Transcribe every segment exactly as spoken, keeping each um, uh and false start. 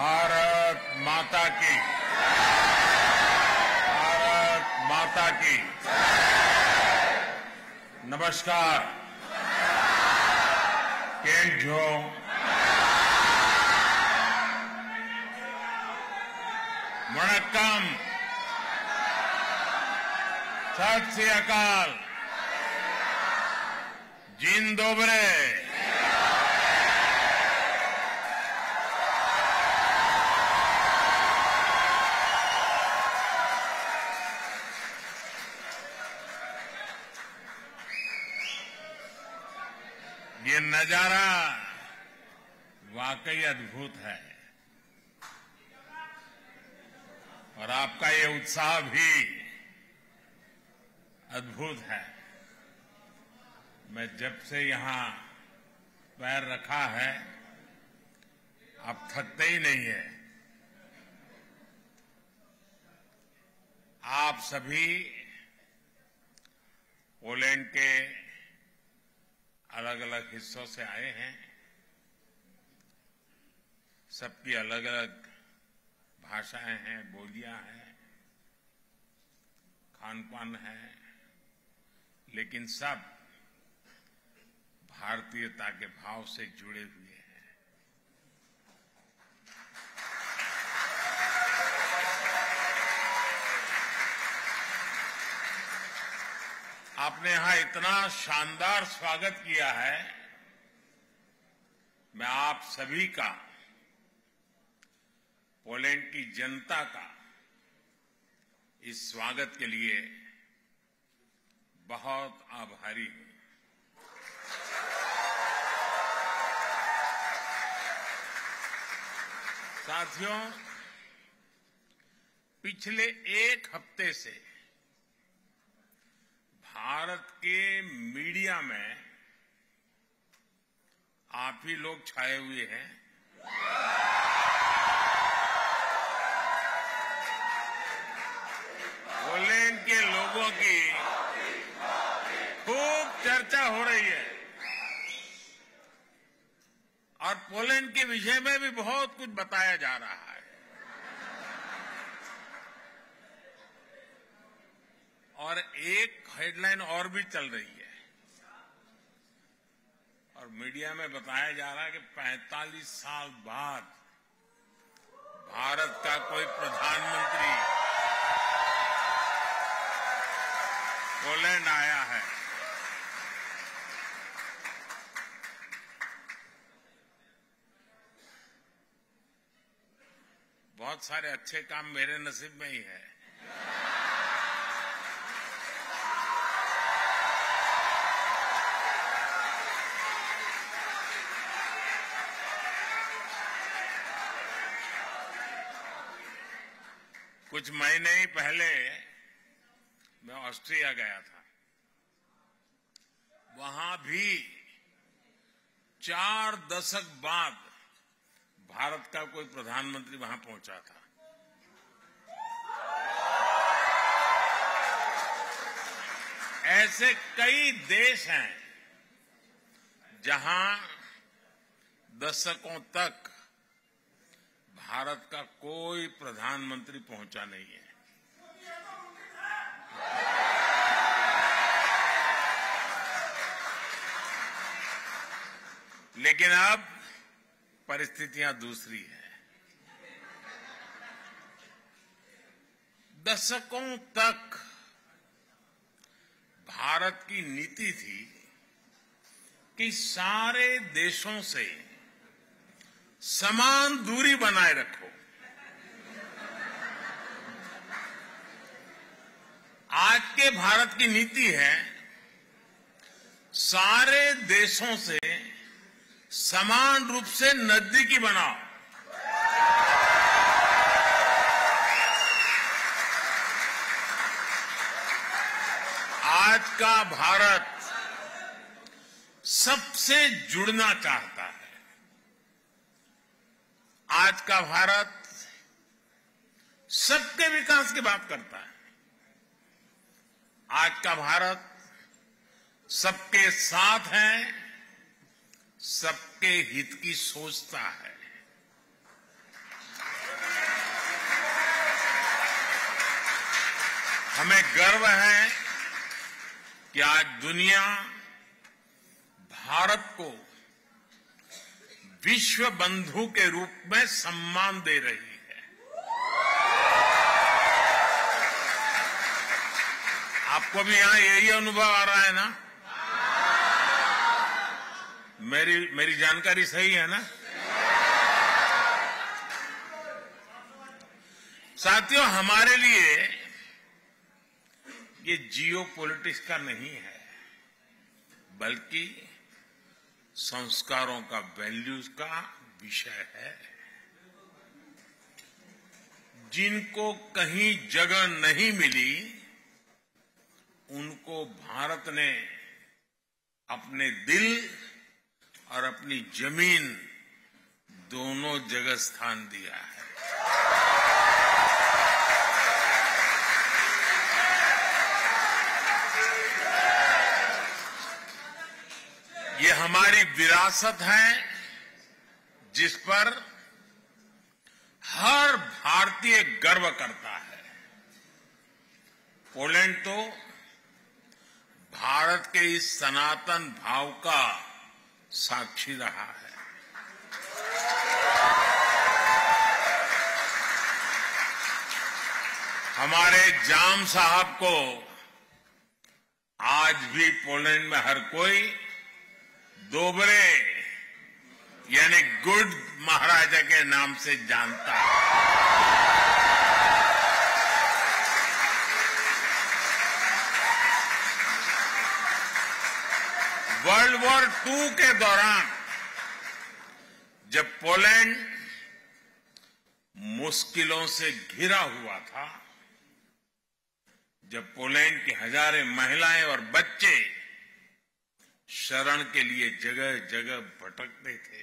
भारत माता की, भारत माता की। नमस्कार। केंट जो वणक्कम, सत श्री अकाल, जिन दोबरे। ये नजारा वाकई अद्भुत है और आपका ये उत्साह भी अद्भुत है। मैं जब से यहां पैर रखा है आप थकते ही नहीं है। आप सभी पोलैंड के अलग अलग हिस्सों से आए हैं, सबकी अलग अलग भाषाएं हैं, बोलियां हैं, खानपान है, लेकिन सब भारतीयता के भाव से जुड़े हुए हैं। आपने यहां इतना शानदार स्वागत किया है, मैं आप सभी का, पोलैंड की जनता का इस स्वागत के लिए बहुत आभारी हूं। साथियों, पिछले एक हफ्ते से भारत के मीडिया में आप ही लोग छाए हुए हैं। पोलैंड के लोगों की खूब चर्चा हो रही है और पोलैंड के विषय में भी बहुत कुछ बताया जा रहा है। और एक हेडलाइन और भी चल रही है और मीडिया में बताया जा रहा है कि पैंतालीस साल बाद भारत का कोई प्रधानमंत्री पोलैंड आया है। बहुत सारे अच्छे काम मेरे नसीब में ही है। कुछ महीने ही पहले मैं ऑस्ट्रिया गया था, वहां भी चार दशक बाद भारत का कोई प्रधानमंत्री वहां पहुंचा था। ऐसे कई देश हैं जहां दशकों तक भारत का कोई प्रधानमंत्री पहुंचा नहीं है। लेकिन अब परिस्थितियां दूसरी है। दशकों तक भारत की नीति थी कि सारे देशों से समान दूरी बनाए रखो। आज के भारत की नीति है सारे देशों से समान रूप से नजदीकी बनाओ। आज का भारत सबसे जुड़ना चाहता है। आज का भारत सबके विकास की बात करता है। आज का भारत सबके साथ है, सबके हित की सोचता है। हमें गर्व है कि आज दुनिया भारत को विश्व बंधु के रूप में सम्मान दे रही है। आपको भी यहां यही अनुभव आ रहा है ना? मेरी मेरी जानकारी सही है ना? साथियों, हमारे लिए ये जियो पॉलिटिक्स का नहीं है, बल्कि संस्कारों का, वैल्यूज का विषय है, जिनको कहीं जगह नहीं मिली उनको भारत ने अपने दिल और अपनी जमीन दोनों जगह स्थान दिया है। ये हमारी विरासत है जिस पर हर भारतीय गर्व करता है। पोलैंड तो भारत के इस सनातन भाव का साक्षी रहा है। हमारे जाम साहब को आज भी पोलैंड में हर कोई दोबरे यानी गुड महाराजा के नाम से जानता है। वर्ल्ड वॉर टू के दौरान जब पोलैंड मुश्किलों से घिरा हुआ था, जब पोलैंड की हजारें महिलाएं और बच्चे शरण के लिए जगह जगह भटकते थे,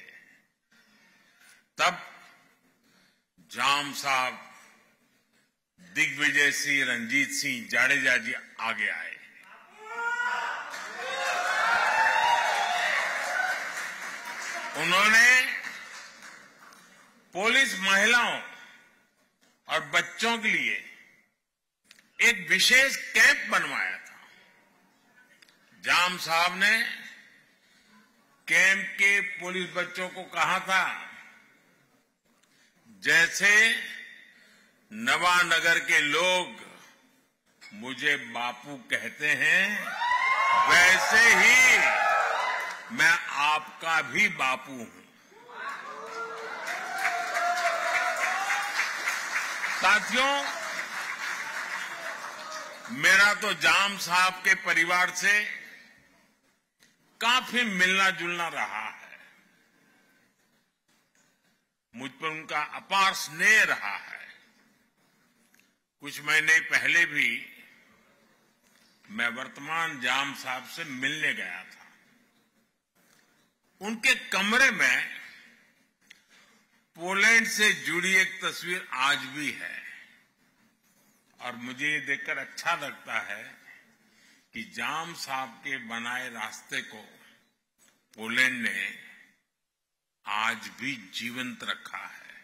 तब जाम साहब, दिग्विजय सिंह, रंजीत सिंह, जाडेजा जी आगे आए। उन्होंने पुलिस महिलाओं और बच्चों के लिए एक विशेष कैंप बनवाया था। जाम साहब ने कैंप के पुलिस बच्चों को कहा था, जैसे नवानगर के लोग मुझे बापू कहते हैं, वैसे ही मैं आपका भी बापू हूं। साथियों, मेरा तो जाम साहब के परिवार से काफी मिलना जुलना रहा है, मुझ पर उनका अपार स्नेह रहा है। कुछ महीने पहले भी मैं वर्तमान जाम साहब से मिलने गया था। उनके कमरे में पोलैंड से जुड़ी एक तस्वीर आज भी है और मुझे ये देखकर अच्छा लगता है कि जाम साहब के बनाए रास्ते को पोलैंड ने आज भी जीवंत रखा है।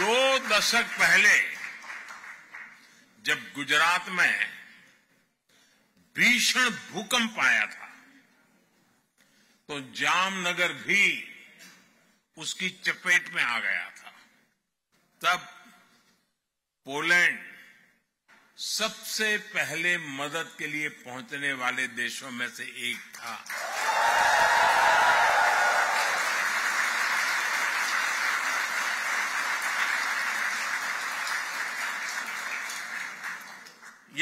दो दशक पहले जब गुजरात में भीषण भूकंप आया था तो जामनगर भी उसकी चपेट में आ गया था। तब पोलैंड सबसे पहले मदद के लिए पहुंचने वाले देशों में से एक था।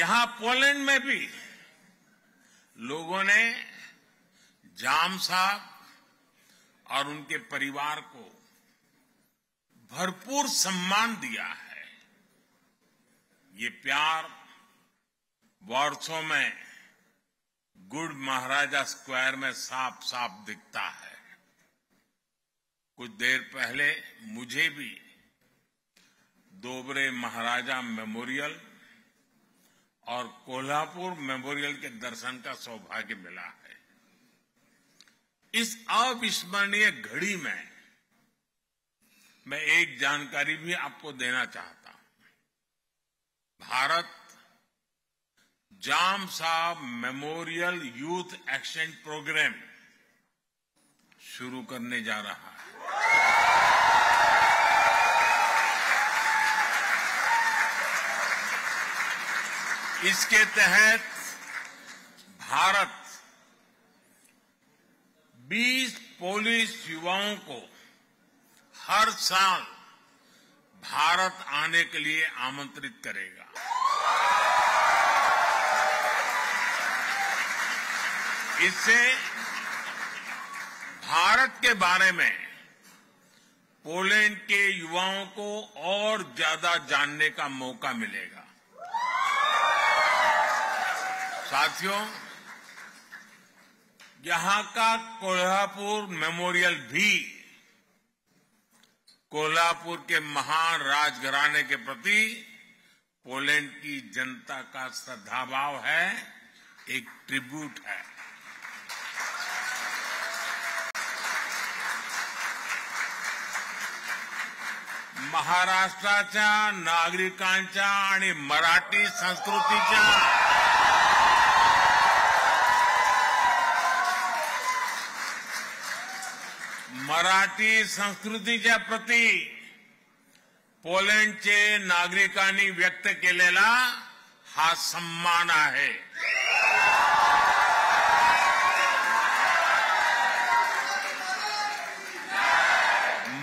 यहां पोलैंड में भी लोगों ने जाम साहब और उनके परिवार को भरपूर सम्मान दिया है। ये प्यार वॉर्सो में गुड महाराजा स्क्वायर में साफ साफ दिखता है। कुछ देर पहले मुझे भी दोबरे महाराजा मेमोरियल और कोल्हापुर मेमोरियल के दर्शन का सौभाग्य मिला है। इस अविस्मरणीय घड़ी में मैं एक जानकारी भी आपको देना चाहता हूं। भारत जाम साहब मेमोरियल यूथ एक्शन प्रोग्राम शुरू करने जा रहा है। इसके तहत भारत बीस पोलिश युवाओं को हर साल भारत आने के लिए आमंत्रित करेगा। इससे भारत के बारे में पोलैंड के युवाओं को और ज्यादा जानने का मौका मिलेगा। साथियों, यहां का कोल्हापुर मेमोरियल भी कोल्हापुर के महान राजघराने के प्रति पोलैंड की जनता का श्रद्धाभाव है, एक ट्रिब्यूट है। महाराष्ट्राच्या, नागरिकांच्या आणि मराठी संस्कृतीच्या मराठी संस्कृतीच्या प्रति पोलंडचे नागरिकांनी व्यक्त केलेला हा सन्मान आहे।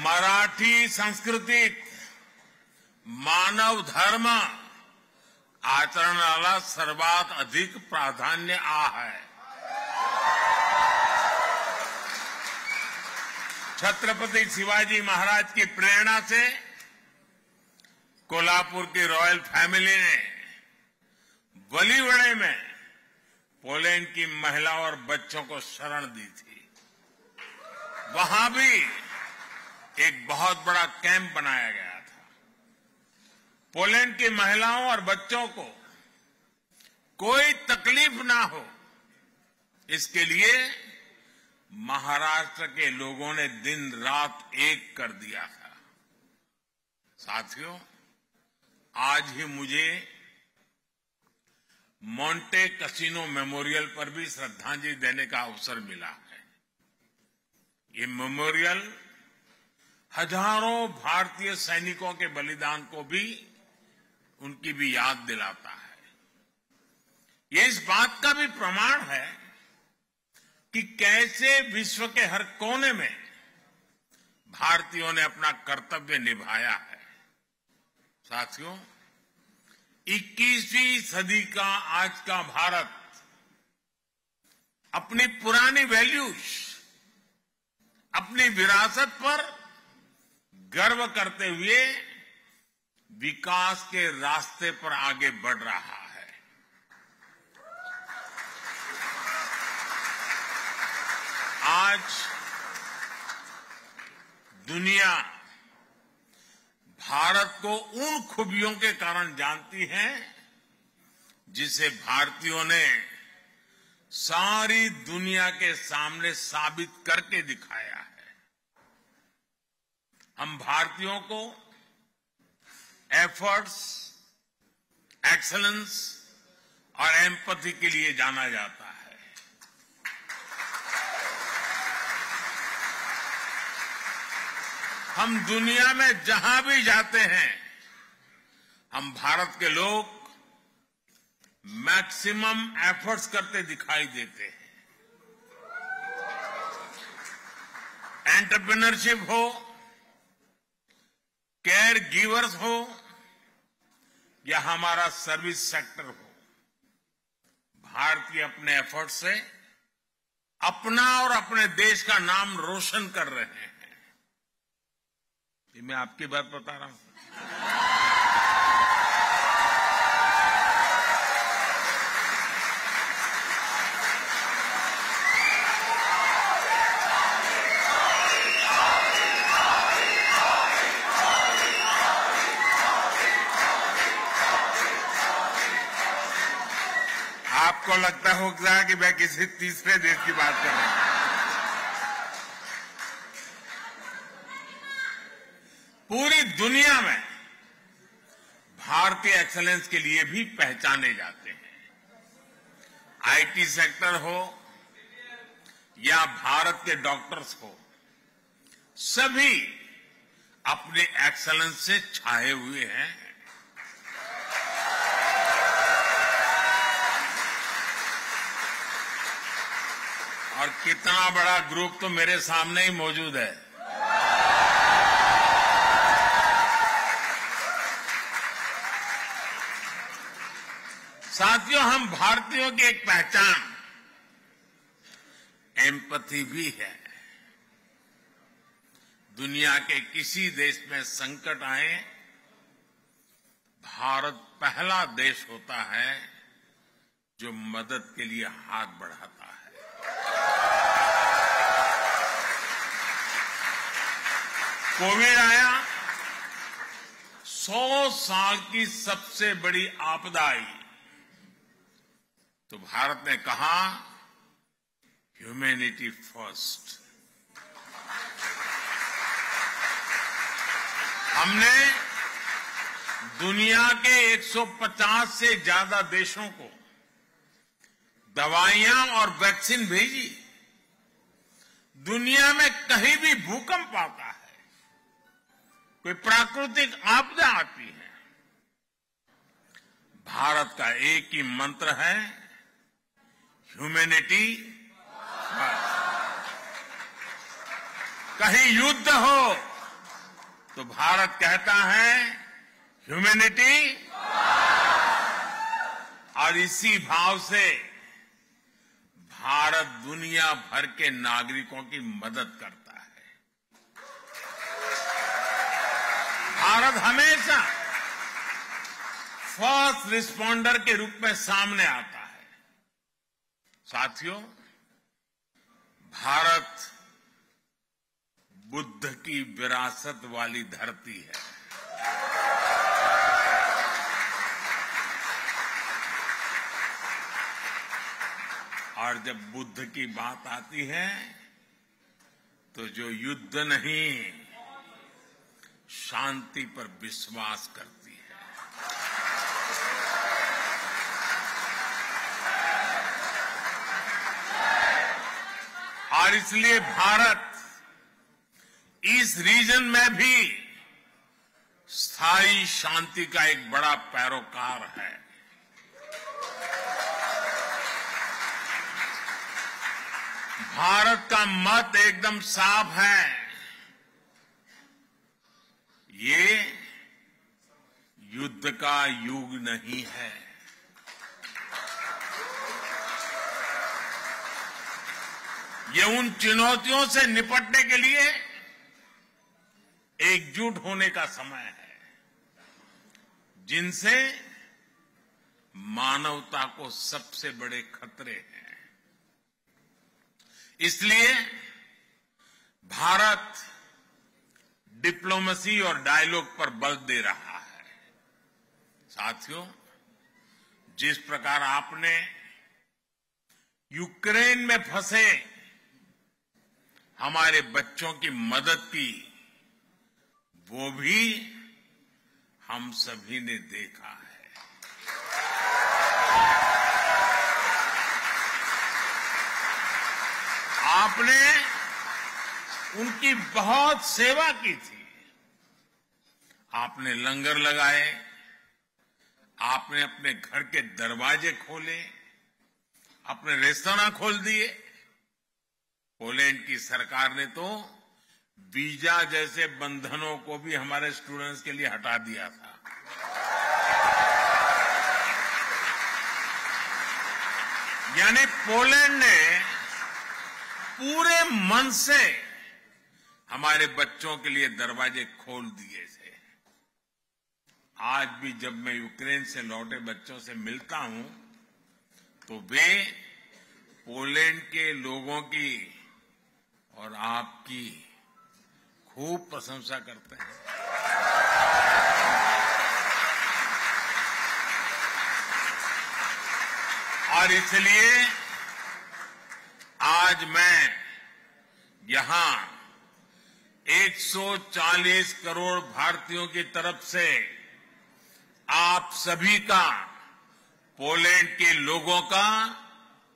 मराठी संस्कृतीत मानव धर्म आचरणाला सर्वात अधिक प्राधान्य आहे। छत्रपति शिवाजी महाराज की प्रेरणा से कोल्हापुर की रॉयल फैमिली ने वलीवड़े में पोलैंड की महिलाओं और बच्चों को शरण दी थी। वहां भी एक बहुत बड़ा कैंप बनाया गया था। पोलैंड की महिलाओं और बच्चों को कोई तकलीफ ना हो, इसके लिए महाराष्ट्र के लोगों ने दिन रात एक कर दिया था। साथियों, आज ही मुझे मोंटे कैसिनो मेमोरियल पर भी श्रद्धांजलि देने का अवसर मिला है। ये मेमोरियल हजारों भारतीय सैनिकों के बलिदान को भी, उनकी भी याद दिलाता है। ये इस बात का भी प्रमाण है कि कैसे विश्व के हर कोने में भारतीयों ने अपना कर्तव्य निभाया है। साथियों, इक्कीसवीं सदी का आज का भारत अपनी पुरानी वैल्यूज, अपनी विरासत पर गर्व करते हुए विकास के रास्ते पर आगे बढ़ रहा है। आज दुनिया भारत को उन खूबियों के कारण जानती है जिसे भारतीयों ने सारी दुनिया के सामने साबित करके दिखाया है। हम भारतीयों को एफर्ट्स, एक्सेलेंस और एम्पैथी के लिए जाना जाता है। हम दुनिया में जहां भी जाते हैं, हम भारत के लोग मैक्सिमम एफर्ट्स करते दिखाई देते हैं। एंटरप्रेन्योरशिप हो, केयर गिवर्स हो या हमारा सर्विस सेक्टर हो, भारतीय अपने एफर्ट से अपना और अपने देश का नाम रोशन कर रहे हैं। ये मैं आपकी बात बता रहा हूं। आपको लगता होगा कि मैं किसी तीसरे देश की बात कर रहा हूं। पूरी दुनिया में भारतीय एक्सीलेंस के लिए भी पहचाने जाते हैं। आईटी सेक्टर हो या भारत के डॉक्टर्स हो, सभी अपने एक्सीलेंस से छाए हुए हैं। और कितना बड़ा ग्रुप तो मेरे सामने ही मौजूद है। साथियों, हम भारतीयों की एक पहचान एम्पैथी भी है। दुनिया के किसी देश में संकट आए, भारत पहला देश होता है जो मदद के लिए हाथ बढ़ाता है। कोविड आया, सौ साल की सबसे बड़ी आपदा आई, तो भारत ने कहा ह्यूमैनिटी फर्स्ट। हमने दुनिया के एक सौ पचास से ज्यादा देशों को दवाइयां और वैक्सीन भेजी। दुनिया में कहीं भी भूकंप आता है, कोई प्राकृतिक आपदा आती है, भारत का एक ही मंत्र है ह्यूमैनिटी फर्स्ट। कहीं युद्ध हो तो भारत कहता है ह्यूमैनिटी फर्स्ट। और इसी भाव से भारत दुनिया भर के नागरिकों की मदद करता है। भारत हमेशा फर्स्ट रिस्पॉन्डर के रूप में सामने आता है। साथियों, भारत बुद्ध की विरासत वाली धरती है। और जब बुद्ध की बात आती है तो जो युद्ध नहीं शांति पर विश्वास करती है। और इसलिए भारत इस रीजन में भी स्थायी शांति का एक बड़ा पैरोकार है। भारत का मत एकदम साफ है, ये युद्ध का युग नहीं है। ये उन चुनौतियों से निपटने के लिए एकजुट होने का समय है जिनसे मानवता को सबसे बड़े खतरे हैं। इसलिए भारत डिप्लोमेसी और डायलॉग पर बल दे रहा है। साथियों, जिस प्रकार आपने यूक्रेन में फंसे हमारे बच्चों की मदद की, वो भी हम सभी ने देखा है। आपने उनकी बहुत सेवा की थी, आपने लंगर लगाए, आपने अपने घर के दरवाजे खोले, अपने रेस्तरां खोल दिए। पोलैंड की सरकार ने तो वीजा जैसे बंधनों को भी हमारे स्टूडेंट्स के लिए हटा दिया था। यानी पोलैंड ने पूरे मन से हमारे बच्चों के लिए दरवाजे खोल दिए थे। आज भी जब मैं यूक्रेन से लौटे बच्चों से मिलता हूं तो वे पोलैंड के लोगों की और आपकी खूब प्रशंसा करते हैं। और इसलिए आज मैं यहां एक सौ चालीस करोड़ भारतीयों की तरफ से आप सभी का, पोलैंड के लोगों का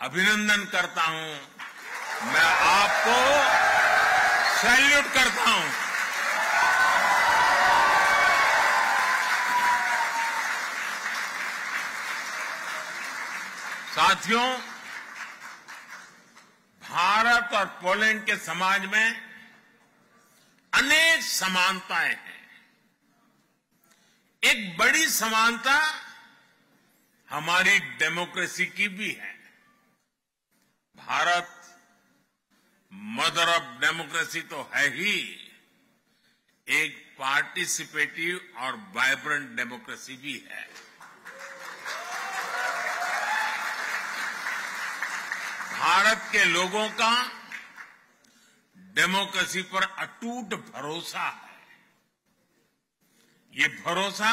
अभिनंदन करता हूं। मैं आपको सैल्यूट करता हूं। साथियों, भारत और पोलैंड के समाज में अनेक समानताएं हैं। एक बड़ी समानता हमारी डेमोक्रेसी की भी है। भारत मदर ऑफ डेमोक्रेसी तो है ही, एक पार्टिसिपेटिव और वाइब्रेंट डेमोक्रेसी भी है। भारत के लोगों का डेमोक्रेसी पर अटूट भरोसा है। ये भरोसा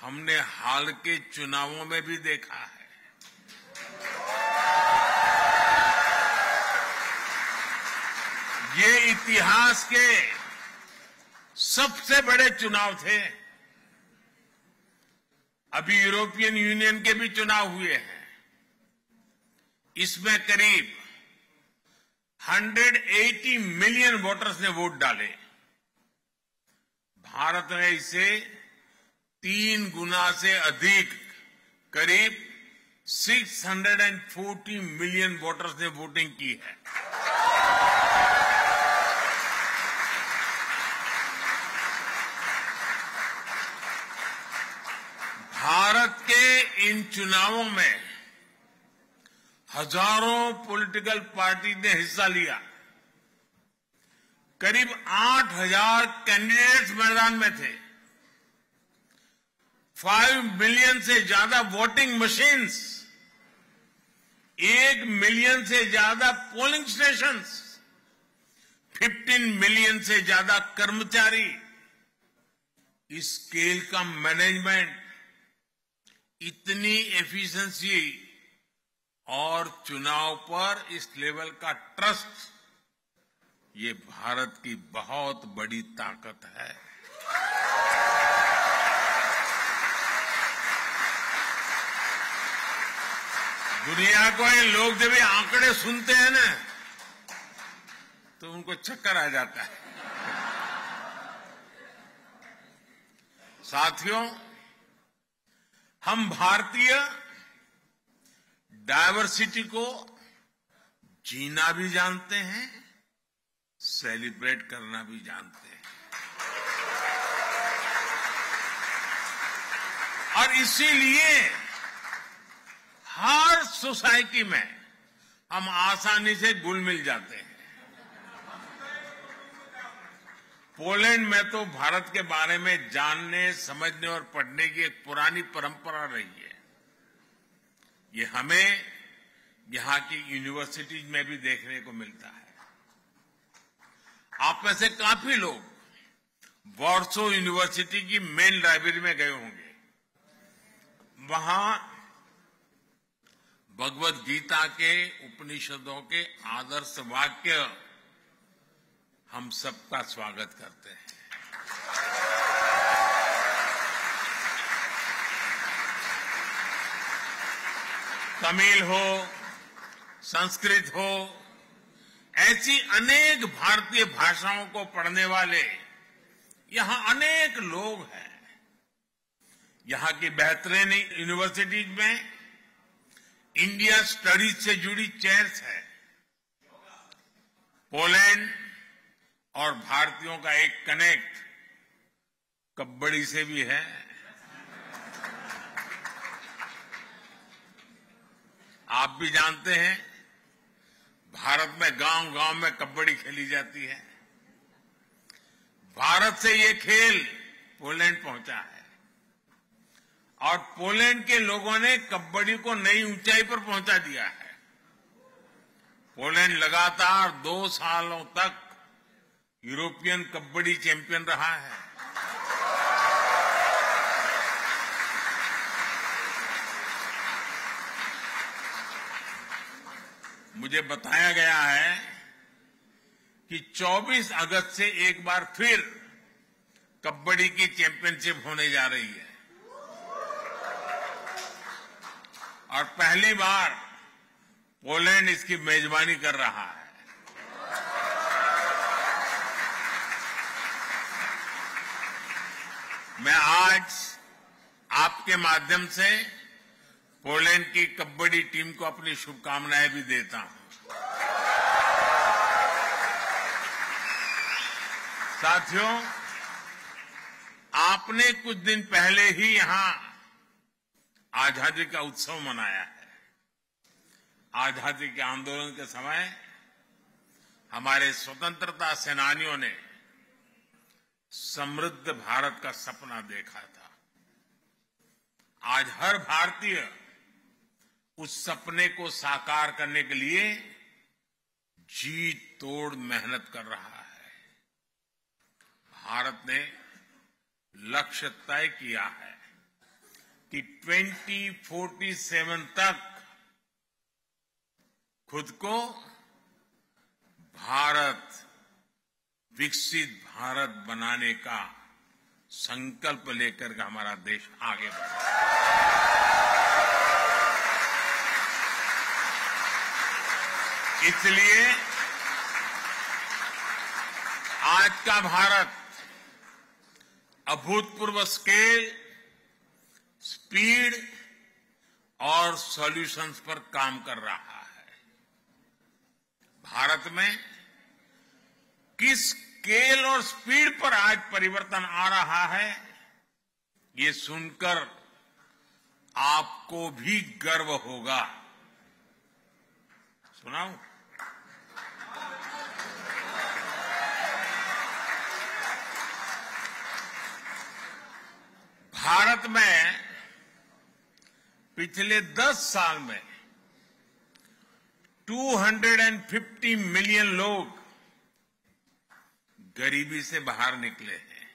हमने हाल के चुनावों में भी देखा है। ये इतिहास के सबसे बड़े चुनाव थे। अभी यूरोपियन यूनियन के भी चुनाव हुए हैं। इसमें करीब एक सौ अस्सी मिलियन वोटर्स ने वोट डाले। भारत ने इसे तीन गुना से अधिक, करीब छह सौ चालीस मिलियन वोटर्स ने वोटिंग की है। भारत के इन चुनावों में हजारों पॉलिटिकल पार्टी ने हिस्सा लिया। करीब आठ हजार कैंडिडेट्स मैदान में थे। फाइव मिलियन से ज्यादा वोटिंग मशीन्स, एक मिलियन से ज्यादा पोलिंग स्टेशंस, फिफ्टीन मिलियन से ज्यादा कर्मचारी। इस स्केल का मैनेजमेंट, इतनी एफिशिएंसी और चुनाव पर इस लेवल का ट्रस्ट, ये भारत की बहुत बड़ी ताकत है। दुनिया को ये लोग जब ये आंकड़े सुनते हैं ना, तो उनको चक्कर आ जाता है। साथियों, हम भारतीय डायवर्सिटी को जीना भी जानते हैं, सेलिब्रेट करना भी जानते हैं, और इसीलिए हर सोसाइटी में हम आसानी से घुल मिल जाते हैं। पोलैंड में तो भारत के बारे में जानने, समझने और पढ़ने की एक पुरानी परंपरा रही है। ये हमें यहां की यूनिवर्सिटीज में भी देखने को मिलता है। आप में से काफी लोग वॉर्सो यूनिवर्सिटी की मेन लाइब्रेरी में गए होंगे। वहां भगवद गीता के, उपनिषदों के आदर्श वाक्य हम सबका स्वागत करते हैं। तमिल हो, संस्कृत हो, ऐसी अनेक भारतीय भाषाओं को पढ़ने वाले यहां अनेक लोग हैं। यहां की बेहतरीन यूनिवर्सिटीज में इंडिया स्टडीज से जुड़ी चेयर्स हैं। पोलैंड और भारतीयों का एक कनेक्ट कबड्डी से भी है। आप भी जानते हैं, भारत में गांव-गांव में कबड्डी खेली जाती है। भारत से ये खेल पोलैंड पहुंचा है और पोलैंड के लोगों ने कबड्डी को नई ऊंचाई पर पहुंचा दिया है। पोलैंड लगातार दो सालों तक यूरोपियन कबड्डी चैंपियन रहा है। मुझे बताया गया है कि चौबीस अगस्त से एक बार फिर कबड्डी की चैंपियनशिप होने जा रही है और पहली बार पोलैंड इसकी मेजबानी कर रहा है। मैं आज आपके माध्यम से पोलैंड की कबड्डी टीम को अपनी शुभकामनाएं भी देता हूं। साथियों, आपने कुछ दिन पहले ही यहां आजादी का उत्सव मनाया है। आजादी के आंदोलन के समय हमारे स्वतंत्रता सेनानियों ने समृद्ध भारत का सपना देखा था। आज हर भारतीय उस सपने को साकार करने के लिए जी तोड़ मेहनत कर रहा है। भारत ने लक्ष्य तय किया है कि दो हज़ार सैंतालीस तक खुद को भारत, विकसित भारत बनाने का संकल्प लेकर के हमारा देश आगे बढ़ा। इसलिए आज का भारत अभूतपूर्व स्केल, स्पीड और सॉल्यूशंस पर काम कर रहा है। भारत में किस स्केल और स्पीड पर आज परिवर्तन आ रहा है, ये सुनकर आपको भी गर्व होगा। सुनाओ, भारत में पिछले दस साल में दो सौ पचास मिलियन लोग गरीबी से बाहर निकले हैं।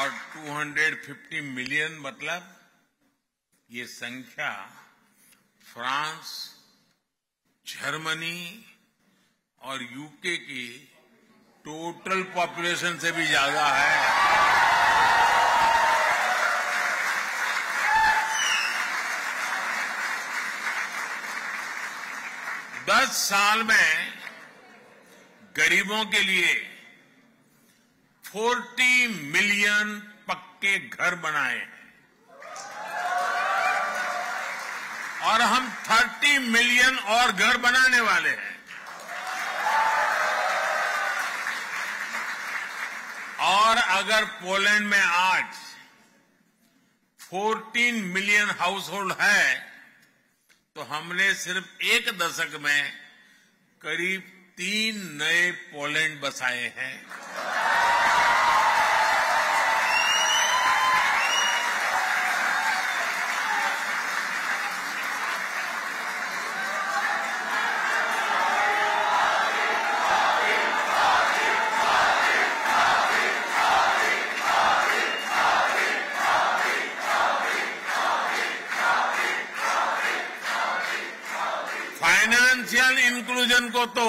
और दो सौ पचास मिलियन मतलब ये संख्या फ्रांस, जर्मनी और यूके की टोटल पॉपुलेशन से भी ज्यादा है। दस साल में गरीबों के लिए चालीस मिलियन पक्के घर बनाए हैं और हम तीस मिलियन और घर बनाने वाले हैं। और अगर पोलैंड में आज चौदह मिलियन हाउस होल्ड है तो हमने सिर्फ एक दशक में करीब तीन नए पोलैंड बसाए हैं। फाइनेंशियल इंक्लूजन को तो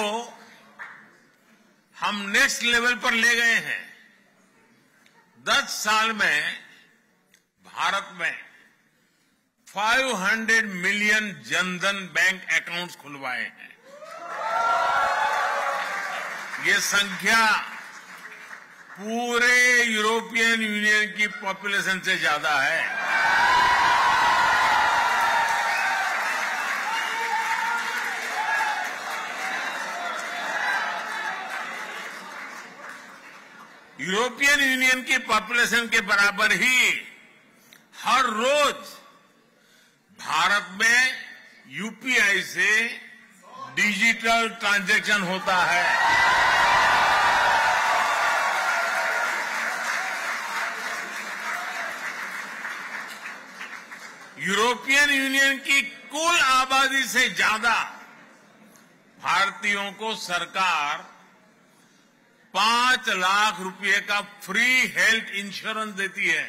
हम नेक्स्ट लेवल पर ले गए हैं। दस साल में भारत में पांच सौ मिलियन जनधन बैंक अकाउंट्स खुलवाए हैं। ये संख्या पूरे यूरोपियन यूनियन की पॉपुलेशन से ज्यादा है। यूरोपियन यूनियन की पॉपुलेशन के बराबर ही हर रोज भारत में यूपीआई से डिजिटल ट्रांजैक्शन होता है। यूरोपियन यूनियन की कुल आबादी से ज्यादा भारतीयों को सरकार पांच लाख रुपए का फ्री हेल्थ इंश्योरेंस देती है।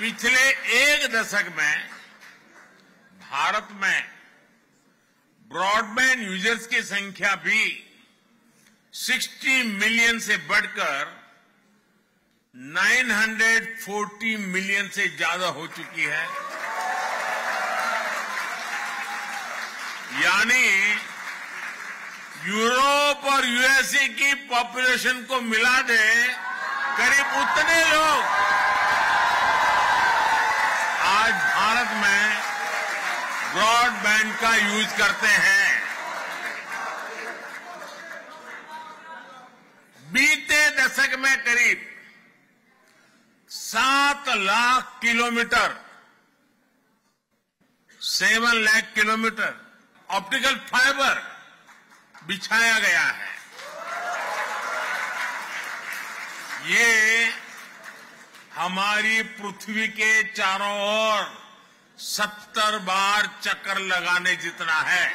पिछले एक दशक में भारत में ब्रॉडबैंड यूजर्स की संख्या भी साठ मिलियन से बढ़कर नौ सौ चालीस मिलियन से ज्यादा हो चुकी है। यानी यूरोप और यूएसए की पॉपुलेशन को मिला दे करीब उतने लोग आज भारत में ब्रॉडबैंड का यूज करते हैं। बीते दशक में करीब सात lakh kilometre seven lakh kilometre optical fibre बिछाया गया है। ये हमारी पृथ्वी के चारों ओर सत्तर बार चक्कर लगाने जितना है।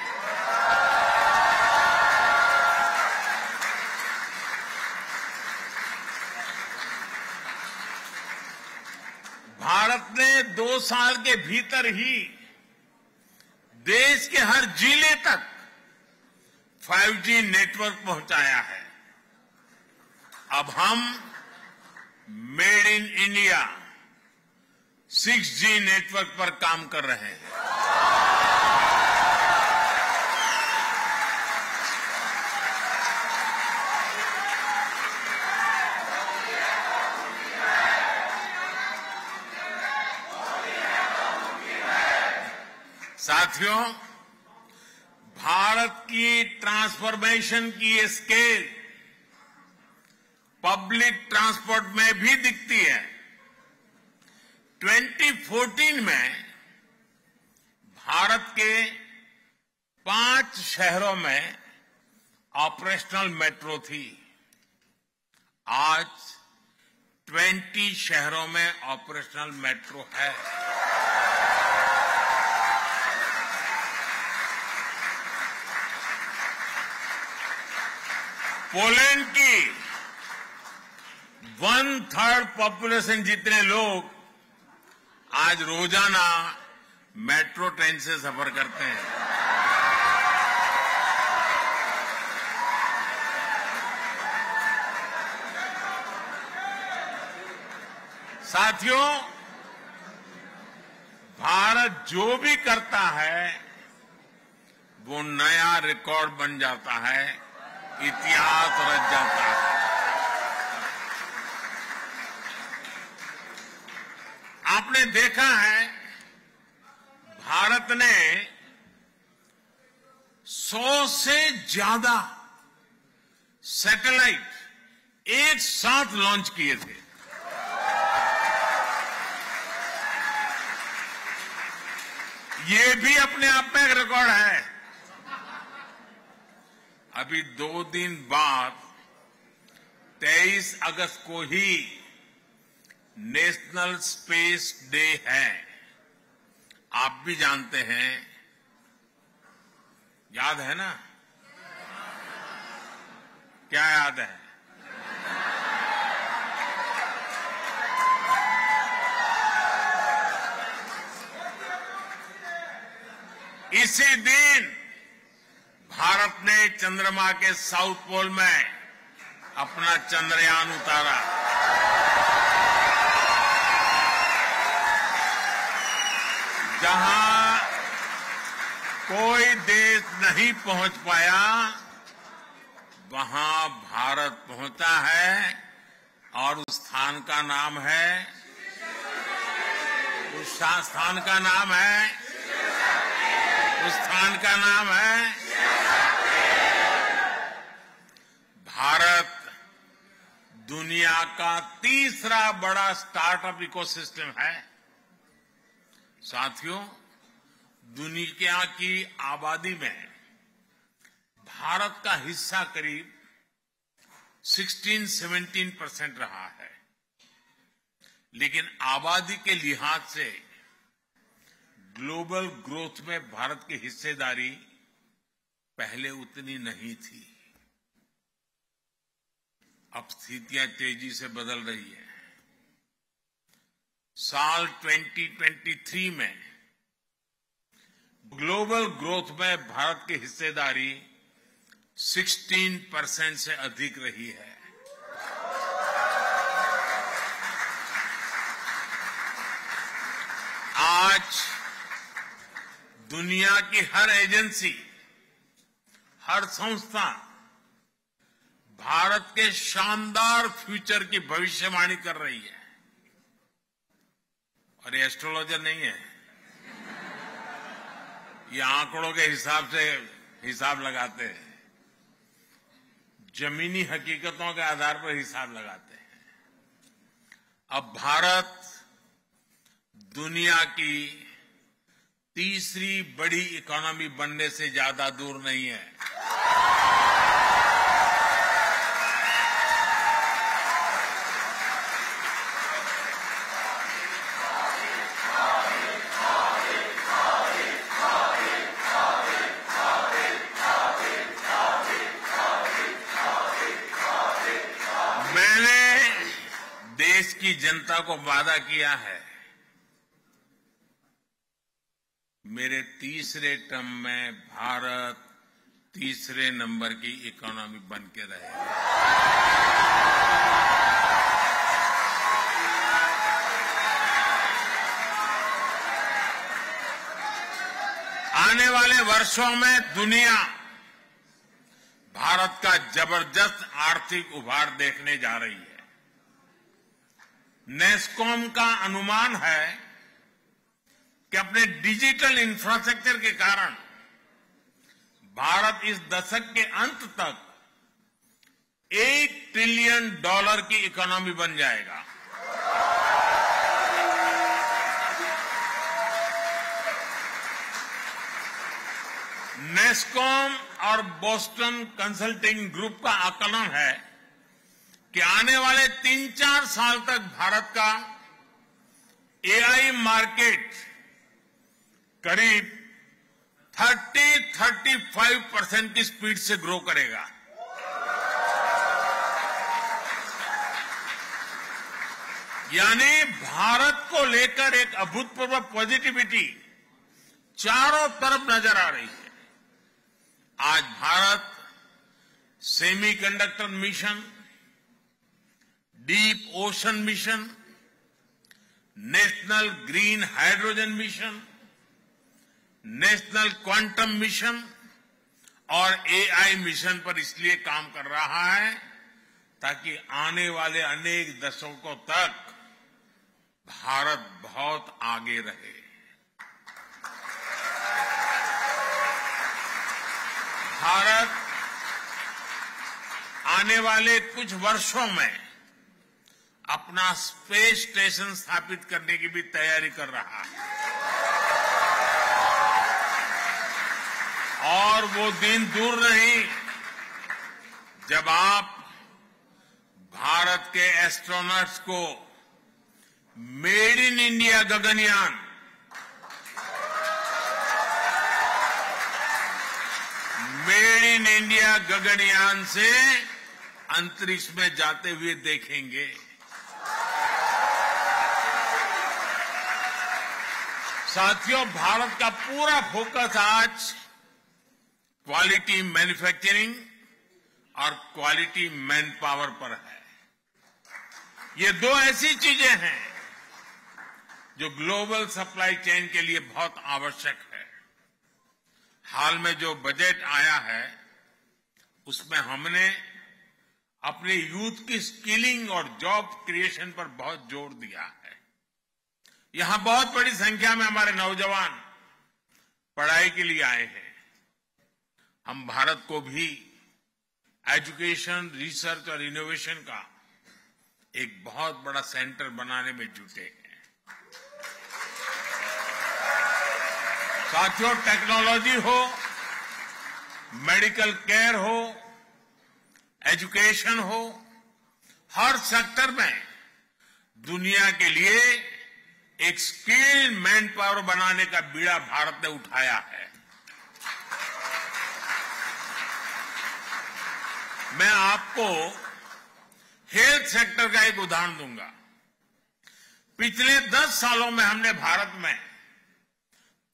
भारत ने दो साल के भीतर ही देश के हर जिले तक फाइव जी नेटवर्क पहुंचाया है। अब हम made in India six G network पर काम कर रहे हैं। साथियों, भारत की ट्रांसफॉर्मेशन की ये स्केल पब्लिक ट्रांसपोर्ट में भी दिखती है। दो हज़ार चौदह में भारत के पांच शहरों में ऑपरेशनल मेट्रो थी। आज बीस शहरों में ऑपरेशनल मेट्रो है। पोलैंड की वन थर्ड पॉपुलेशन जितने लोग आज रोजाना मेट्रो ट्रेन से सफर करते हैं। साथियों, भारत जो भी करता है वो नया रिकॉर्ड बन जाता है, इतिहास रच जाता है। आपने देखा है भारत ने सौ से ज्यादा सैटेलाइट एक साथ लॉन्च किए थे। ये भी अपने आप में एक रिकॉर्ड है। अभी दो दिन बाद तेईस अगस्त को ही नेशनल स्पेस डे है। आप भी जानते हैं, याद है ना? क्या याद है? इसी दिन भारत ने चंद्रमा के साउथ पोल में अपना चंद्रयान उतारा। जहां कोई देश नहीं पहुंच पाया वहां भारत पहुंचा है, और उस स्थान का नाम है उस स्थान का नाम है उस स्थान का नाम है भारत दुनिया का तीसरा बड़ा स्टार्टअप इकोसिस्टम है। साथियों, दुनिया की आबादी में भारत का हिस्सा करीब सोलह सत्रह परसेंट रहा है, लेकिन आबादी के लिहाज से ग्लोबल ग्रोथ में भारत की हिस्सेदारी पहले उतनी नहीं थी। अब स्थितियां तेजी से बदल रही है। साल दो हज़ार तेईस में ग्लोबल ग्रोथ में भारत की हिस्सेदारी सोलह परसेंट से अधिक रही है। आज दुनिया की हर एजेंसी, हर संस्था भारत के शानदार फ्यूचर की भविष्यवाणी कर रही है। और ये एस्ट्रोलॉजर नहीं है, ये आंकड़ों के हिसाब से हिसाब लगाते हैं, जमीनी हकीकतों के आधार पर हिसाब लगाते हैं। अब भारत दुनिया की तीसरी बड़ी इकोनॉमी बनने से ज्यादा दूर नहीं है। मैंने देश की जनता को वादा किया है, मेरे तीसरे टर्म में भारत तीसरे नंबर की इकोनॉमी बन के रहेगा। आने वाले वर्षों में दुनिया भारत का जबरदस्त आर्थिक उभार देखने जा रही है। नेस्कॉम का अनुमान है कि अपने डिजिटल इंफ्रास्ट्रक्चर के कारण भारत इस दशक के अंत तक एक ट्रिलियन डॉलर की इकोनॉमी बन जाएगा। नेस्कॉम और बोस्टन कंसल्टिंग ग्रुप का आकलन है कि आने वाले तीन चार साल तक भारत का एआई मार्केट करीब तीस से पैंतीस परसेंट की स्पीड से ग्रो करेगा। यानी भारत को लेकर एक अभूतपूर्व पॉजिटिविटी चारों तरफ नजर आ रही है। आज Bharat semiconductor mission, deep ocean mission, national green hydrogen mission, national quantum mission और एआई मिशन पर इसलिए काम कर रहा है ताकि आने वाले अनेक दशकों तक भारत बहुत आगे रहे। भारत आने वाले कुछ वर्षों में अपना स्पेस स्टेशन स्थापित करने की भी तैयारी कर रहा है और वो दिन दूर नहीं जब आप भारत के एस्ट्रोनॉट्स को made in India Gaganyaan, made in India Gaganyaan से अंतरिक्ष में जाते हुए देखेंगे। साथियों, भारत का पूरा फोकस आज क्वालिटी मैन्युफैक्चरिंग और क्वालिटी मैन पावर पर है। ये दो ऐसी चीजें हैं जो ग्लोबल सप्लाई चेन के लिए बहुत आवश्यक है। हाल में जो बजट आया है उसमें हमने अपने यूथ की स्किलिंग और जॉब क्रिएशन पर बहुत जोर दिया है। यहां बहुत बड़ी संख्या में हमारे नौजवान पढ़ाई के लिए आए हैं। हम भारत को भी एजुकेशन, रिसर्च और इनोवेशन का एक बहुत बड़ा सेंटर बनाने में जुटे हैं। साथियों, टेक्नोलॉजी हो, मेडिकल केयर हो, एजुकेशन हो, हर सेक्टर में दुनिया के लिए एक स्किल्ड मैन पावर बनाने का बीड़ा भारत ने उठाया है। मैं आपको हेल्थ सेक्टर का एक उदाहरण दूंगा। पिछले दस सालों में हमने भारत में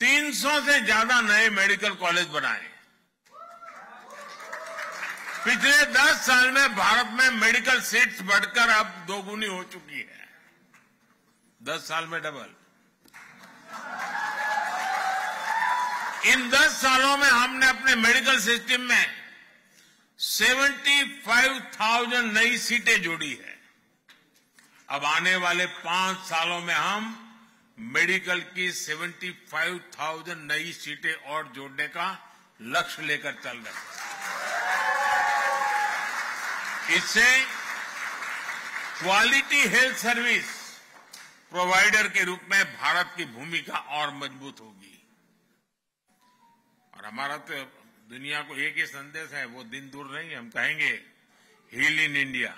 तीन सौ से ज्यादा नए मेडिकल कॉलेज बनाए। पिछले दस साल में भारत में मेडिकल सीट्स बढ़कर अब दोगुनी हो चुकी है, दस साल में डबल। इन दस सालों में हमने अपने मेडिकल सिस्टम में पचहत्तर हज़ार नई सीटें जोड़ी है। अब आने वाले पांच सालों में हम मेडिकल की पचहत्तर हज़ार नई सीटें और जोड़ने का लक्ष्य लेकर चल रहे हैं। इससे क्वालिटी हेल्थ सर्विस प्रोवाइडर के रूप में भारत की भूमिका और मजबूत होगी। और हमारा तो दुनिया को एक ही संदेश है, वो दिन दूर नहीं, हम कहेंगे हील इन इंडिया।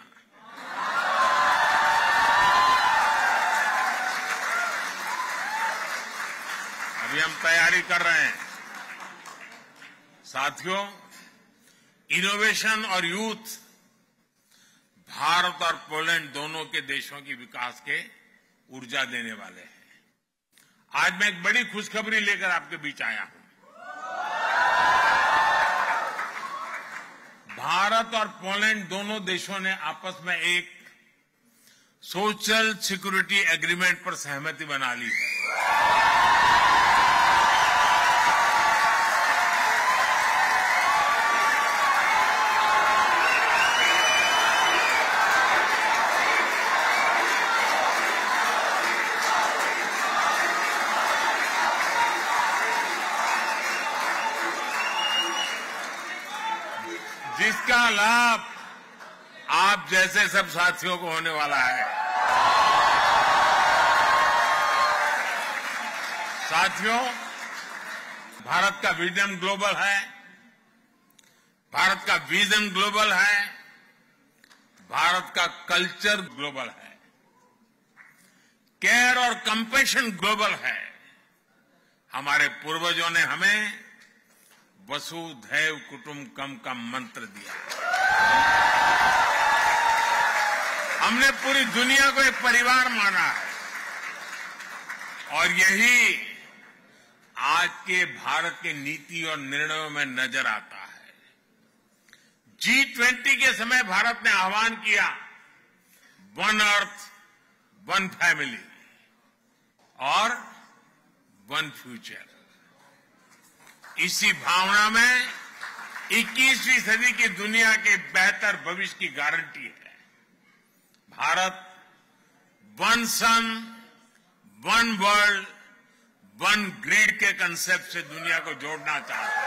अभी हम तैयारी कर रहे हैं। साथियों, इनोवेशन और यूथ भारत और पोलैंड दोनों के देशों की विकास के ऊर्जा देने वाले हैं। आज मैं एक बड़ी खुशखबरी लेकर आपके बीच आया हूं। भारत और पोलैंड दोनों देशों ने आपस में एक सोशल सिक्योरिटी एग्रीमेंट पर सहमति बना ली है। इसका लाभ आप जैसे सब साथियों को होने वाला है। साथियों, भारत का विजन ग्लोबल है, भारत का विजन ग्लोबल है, भारत का कल्चर ग्लोबल है, केयर और कंपैशन ग्लोबल है। हमारे पूर्वजों ने हमें वसुधैव कुटुंबकम का मंत्र दिया। हमने पूरी दुनिया को एक परिवार माना है और यही आज के भारत के नीति और निर्णयों में नजर आता है। जी ट्वेंटी के समय भारत ने आह्वान किया वन अर्थ वन फैमिली और वन फ्यूचर। इसी भावना में इक्कीसवीं सदी की दुनिया के बेहतर भविष्य की गारंटी है। Bharat one sun, one world, one grid के कंसेप्ट से दुनिया को जोड़ना चाहता है।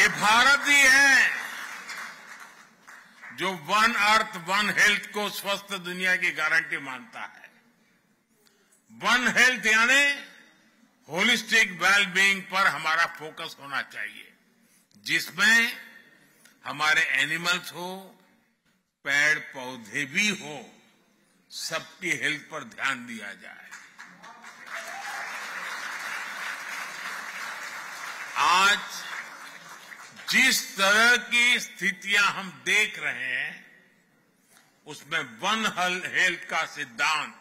ये भारत ही है जो वन अर्थ वन हेल्थ को स्वस्थ दुनिया की गारंटी मानता है। वन हेल्थ यानी होलिस्टिक वेलबींग पर हमारा फोकस होना चाहिए, जिसमें हमारे एनिमल्स हो, पेड़ पौधे भी हो, सबकी हेल्थ पर ध्यान दिया जाए। आज जिस तरह की स्थितियां हम देख रहे हैं उसमें वन हेल्थ का सिद्धांत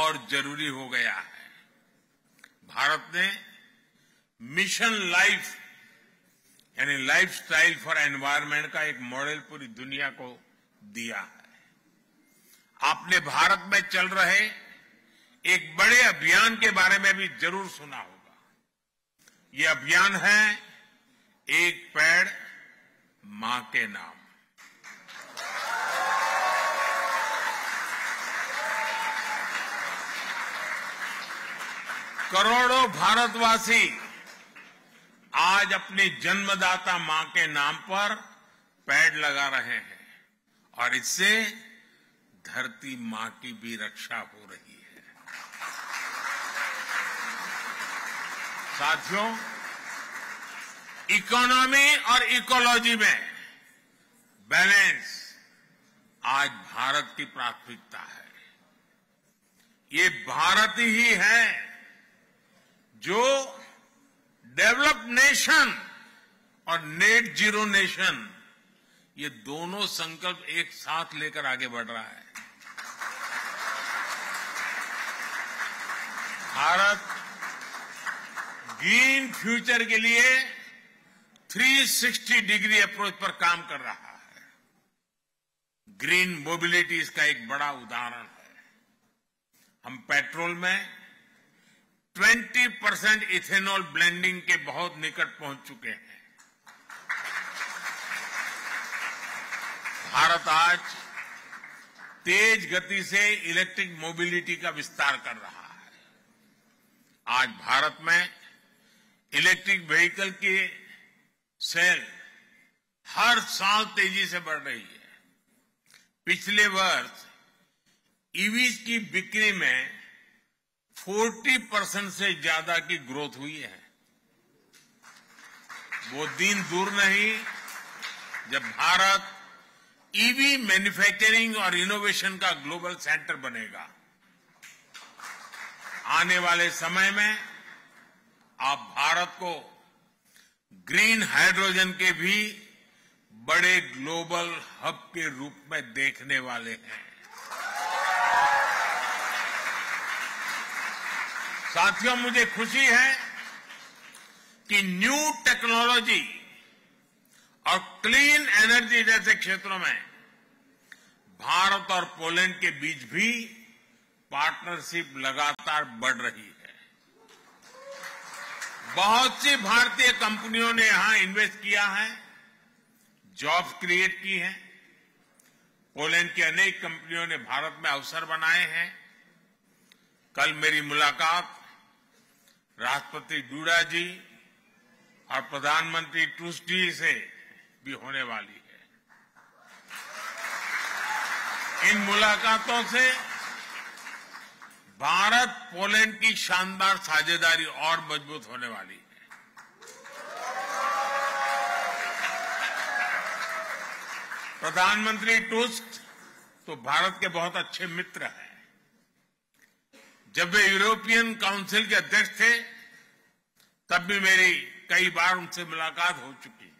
और जरूरी हो गया है। भारत ने मिशन लाइफ यानी लाइफस्टाइल फॉर एनवायरमेंट का एक मॉडल पूरी दुनिया को दिया है। आपने भारत में चल रहे एक बड़े अभियान के बारे में भी जरूर सुना होगा। ये अभियान है एक पेड़ मां के नाम। करोड़ों भारतवासी आज अपने जन्मदाता मां के नाम पर पेड़ लगा रहे हैं और इससे धरती मां की भी रक्षा हो रही है। साथियों, इकोनॉमी और इकोलॉजी में बैलेंस आज भारत की प्राथमिकता है। ये भारत ही है जो डेवलप्ड नेशन और नेट जीरो नेशन ये दोनों संकल्प एक साथ लेकर आगे बढ़ रहा है। भारत ग्रीन फ्यूचर के लिए थ्री सिक्सटी डिग्री अप्रोच पर काम कर रहा है। ग्रीन मोबिलिटी इसका एक बड़ा उदाहरण है। हम पेट्रोल में बीस परसेंट इथेनॉल ब्लेंडिंग के बहुत निकट पहुंच चुके हैं। भारत आज तेज गति से इलेक्ट्रिक मोबिलिटी का विस्तार कर रहा है। आज भारत में इलेक्ट्रिक व्हीकल की सेल हर साल तेजी से बढ़ रही है। पिछले वर्ष ईवीज की बिक्री में चालीस परसेंट से ज्यादा की ग्रोथ हुई है। वो दिन दूर नहीं जब भारत ईवी मैन्युफैक्चरिंग और इनोवेशन का ग्लोबल सेंटर बनेगा। आने वाले समय में आप भारत को ग्रीन हाइड्रोजन के भी बड़े ग्लोबल हब के रूप में देखने वाले हैं। साथियों, मुझे खुशी है कि न्यू टेक्नोलॉजी और क्लीन एनर्जी जैसे क्षेत्रों में भारत और पोलैंड के बीच भी पार्टनरशिप लगातार बढ़ रही है। बहुत सी भारतीय कंपनियों ने यहां इन्वेस्ट किया है, जॉब्स क्रिएट की हैं। पोलैंड की अनेक कंपनियों ने भारत में अवसर बनाए हैं। कल मेरी मुलाकात राष्ट्रपति डूडा जी और प्रधानमंत्री टुस्क जी से भी होने वाली है। इन मुलाकातों से भारत पोलैंड की शानदार साझेदारी और मजबूत होने वाली है। प्रधानमंत्री टुस्क तो भारत के बहुत अच्छे मित्र हैं। जब वे यूरोपियन काउंसिल के अध्यक्ष थे तब भी मेरी कई बार उनसे मुलाकात हो चुकी है।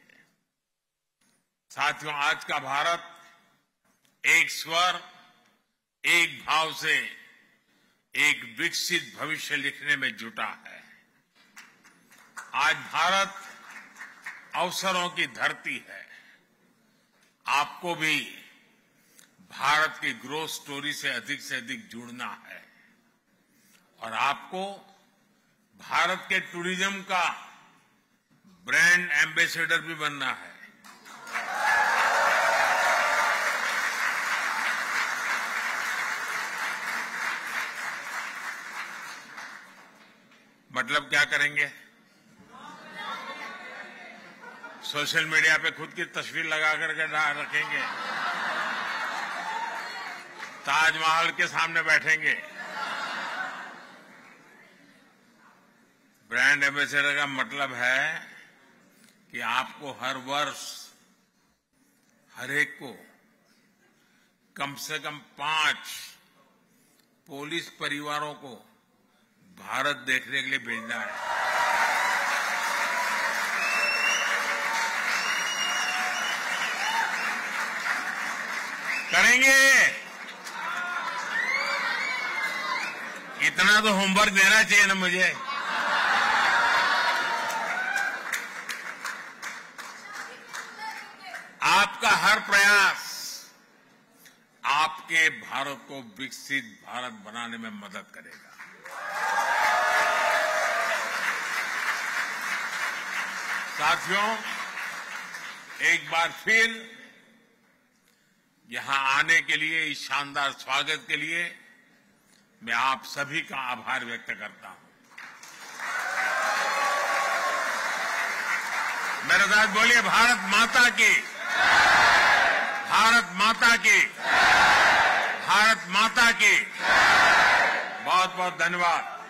साथियों, आज का भारत एक स्वर, एक भाव से एक विकसित भविष्य लिखने में जुटा है। आज भारत अवसरों की धरती है। आपको भी भारत की ग्रोथ स्टोरी से अधिक से अधिक जुड़ना है और आपको भारत के टूरिज्म का ब्रांड एम्बेसडर भी बनना है। मतलब क्या करेंगे? सोशल मीडिया पे खुद की तस्वीर लगा करके रखेंगे, ताजमहल के सामने बैठेंगे। ब्रांड एम्बेसडर का मतलब है कि आपको हर वर्ष हर एक को कम से कम पांच पोलिस परिवारों को भारत देखने के लिए भेजना है। करेंगे। इतना तो होमवर्क देना चाहिए ना मुझे। आपका हर प्रयास आपके भारत को विकसित भारत बनाने में मदद करेगा। साथियों, एक बार फिर यहां आने के लिए, इस शानदार स्वागत के लिए मैं आप सभी का आभार व्यक्त करता हूं। मेरे साथ बोलिए, भारत माता की, भारत माता की, भारत माता की। बहुत बहुत धन्यवाद।